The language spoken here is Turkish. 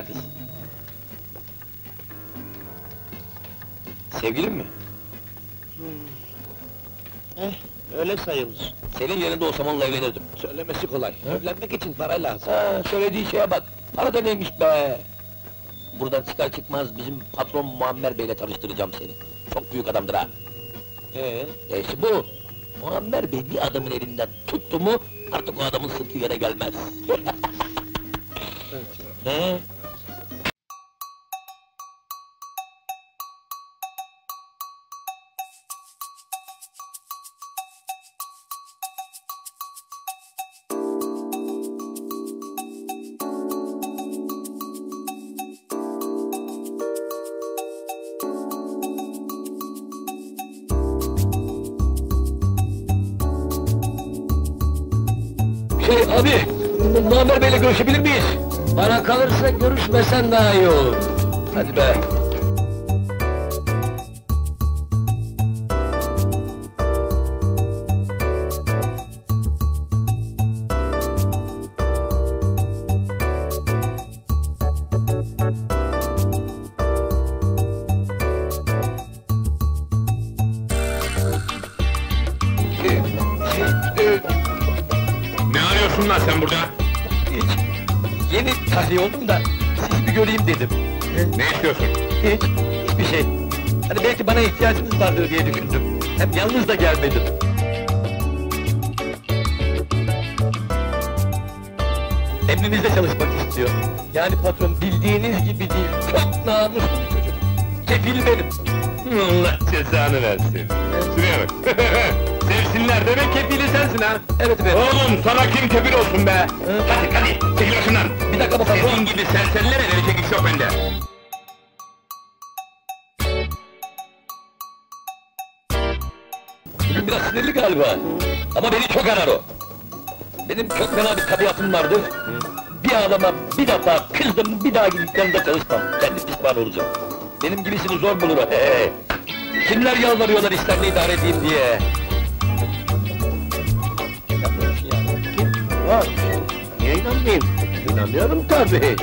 güzel kız. Sevgilin mi? Öyle sayılır. Senin yerinde olsam onunla evlenirdim. Söylemesi kolay. Ha? Evlenmek için para lazım. Ha, söylediği şeye bak. Para da neymiş be! Buradan çıkar çıkmaz bizim patron Muammer Bey'le tanıştıracağım seni. Çok büyük adamdır ha! Neyse bu! Muammer Bey bir adamın elinden tuttu mu, artık o adamın sırtı yere gelmez. Evet. Abi, Muammer Bey'le görüşebilir miyiz? Bana kalırsa görüşmesen daha iyi olur. Hadi be! Şunlar sen burada! Hiç! Yeni tahliye oldum da, sizi bir göreyim dedim. Ne istiyorsun? Hiç! Hiçbir şey! Hani belki bana ihtiyacınız vardır diye düşündüm. Hem yalnız da gelmedim. Emrinizde çalışmak istiyor. Yani patron bildiğiniz gibi değil, çok namuslu bir çocuk. Kefil benim! Allah cezanı versin! Şuraya bak! Sevsinler demek kefili sensin ha! Evet. Oğlum sana kim kefil olsun be! Hadi çekil başımdan! Bir dakika bakalım! Senin gibi serserilere verecek iş yok bende! Bugün biraz sinirli galiba! Ama beni çok arar o! Benim çok fena bir tabiatım vardır! Bir adama bir defa kızdım, bir daha gidiklerinde çalışmam! Kendim pişman olacağım! Benim gibisini zor bulur o! Kimler yalvarıyorlar işlerini idare edeyim diye! Niye inanmayayım? İnanıyorum tabii.